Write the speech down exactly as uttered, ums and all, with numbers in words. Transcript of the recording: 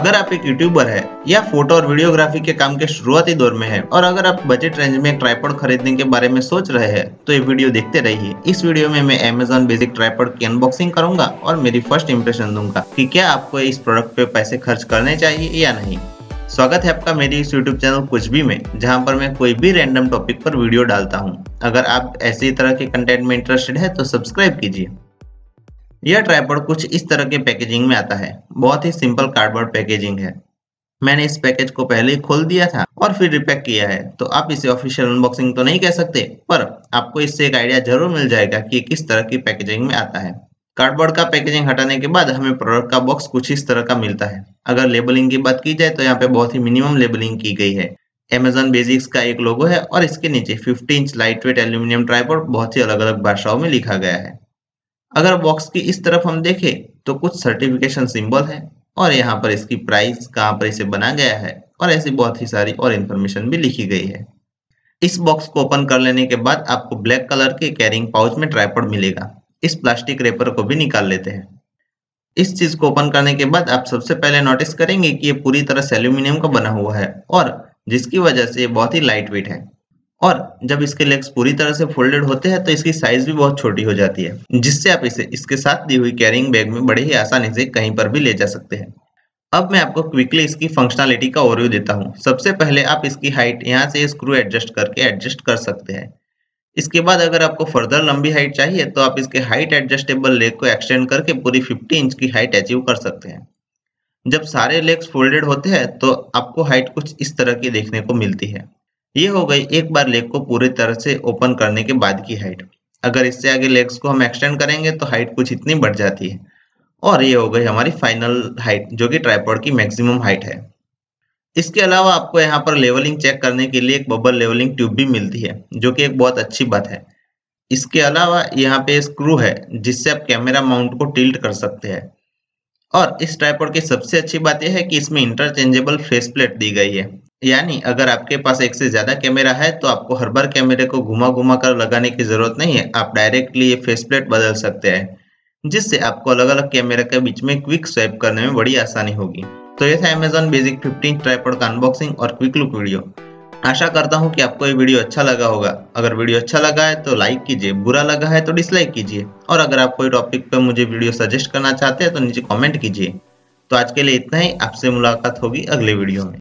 अगर आप एक यूट्यूबर है या फोटो और वीडियोग्राफी के काम के शुरुआती दौर में है और अगर आप बजट रेंज में ट्राइपॉड खरीदने के बारे में सोच रहे हैं तो ये वीडियो देखते रहिए। इस वीडियो में मैं Amazon बेसिक ट्राइपॉड की अनबॉक्सिंग करूंगा और मेरी फर्स्ट इंप्रेशन दूंगा कि क्या आपको इस प्रोडक्ट पे पैसे खर्च करने चाहिए या नहीं। स्वागत है आपका मेरी इस यूट्यूब चैनल कुछ भी में, जहाँ पर मैं कोई भी रैंडम टॉपिक पर वीडियो डालता हूँ। अगर आप ऐसी तरह के कंटेंट में इंटरेस्टेड है तो सब्सक्राइब कीजिए। यह ट्राइपॉड कुछ इस तरह के पैकेजिंग में आता है, बहुत ही सिंपल कार्डबोर्ड पैकेजिंग है। मैंने इस पैकेज को पहले ही खोल दिया था और फिर रिपैक किया है, तो आप इसे ऑफिशियल अनबॉक्सिंग तो नहीं कह सकते, पर आपको इससे एक आइडिया जरूर मिल जाएगा कि किस तरह की पैकेजिंग में आता है। कार्डबोर्ड का पैकेजिंग हटाने के बाद हमें प्रोडक्ट का बॉक्स कुछ इस तरह का मिलता है। अगर लेबलिंग की बात की जाए तो यहाँ पे बहुत ही मिनिमम लेबलिंग की गई है। Amazon बेसिक्स का एक लोगो है और इसके नीचे fifty inch light weight aluminium tripod बहुत ही अलग अलग भाषाओं में लिखा गया है। अगर बॉक्स की इस तरफ हम देखें तो कुछ सर्टिफिकेशन सिंबल है और यहाँ पर इसकी प्राइस, कहाँ पर इसे बना गया है और ऐसी बहुत ही सारी और इन्फॉर्मेशन भी लिखी गई है। इस बॉक्स को ओपन कर लेने के बाद आपको ब्लैक कलर के कैरिंग पाउच में ट्राइपॉड मिलेगा। इस प्लास्टिक रेपर को भी निकाल लेते हैं। इस चीज को ओपन करने के बाद आप सबसे पहले नोटिस करेंगे कि ये पूरी तरह से एल्यूमिनियम का बना हुआ है और जिसकी वजह से ये बहुत ही लाइट वेट है। और जब इसके लेग्स पूरी तरह से फोल्डेड होते हैं तो इसकी साइज भी बहुत छोटी हो जाती है, जिससे आप इसे इसके साथ दी हुई कैरिंग बैग में बड़े ही आसानी से कहीं पर भी ले जा सकते हैं। अब मैं आपको क्विकली इसकी फंक्शनैलिटी का ओवरव्यू देता हूँ। सबसे पहले आप इसकी हाइट यहाँ से स्क्रू एडजस्ट करके एडजस्ट कर सकते हैं। इसके बाद अगर आपको फर्दर लंबी हाइट चाहिए तो आप इसके हाइट एडजस्टेबल लेग को एक्सटेंड करके पूरी फिफ्टी इंच की हाइट अचीव कर सकते हैं। जब सारे लेग्स फोल्डेड होते हैं तो आपको हाइट कुछ इस तरह की देखने को मिलती है। ये हो गई एक बार लेग को पूरी तरह से ओपन करने के बाद की हाइट। अगर इससे आगे लेग्स को हम एक्सटेंड करेंगे तो हाइट कुछ इतनी बढ़ जाती है और ये हो गई हमारी फाइनल हाइट, जो कि ट्राइपॉड की मैक्सिमम हाइट है। इसके अलावा आपको यहाँ पर लेवलिंग चेक करने के लिए एक बबल लेवलिंग ट्यूब भी मिलती है, जो कि एक बहुत अच्छी बात है। इसके अलावा यहाँ पे स्क्रू है जिससे आप कैमरा माउंट को टिल्ट कर सकते हैं। और इस ट्राइपॉड की सबसे अच्छी बात यह है कि इसमें इंटरचेंजेबल फेस प्लेट दी गई है, यानी अगर आपके पास एक से ज्यादा कैमरा है तो आपको हर बार कैमरे को घुमा घुमा कर लगाने की जरूरत नहीं है। आप डायरेक्टली ये फेस प्लेट बदल सकते हैं, जिससे आपको अलग अलग कैमरा के बीच में क्विक स्वैप करने में बड़ी आसानी होगी। तो ये था Amazon बेसिक फिफ्टीन ट्राइपॉड का अनबॉक्सिंग और क्विक लुक वीडियो। आशा करता हूँ कि आपको ये वीडियो अच्छा लगा होगा। अगर वीडियो अच्छा लगा है तो लाइक कीजिए, बुरा लगा है तो डिसलाइक कीजिए। और अगर आप कोई टॉपिक पर मुझे वीडियो सजेस्ट करना चाहते हैं तो नीचे कॉमेंट कीजिए। तो आज के लिए इतना ही, आपसे मुलाकात होगी अगले वीडियो में।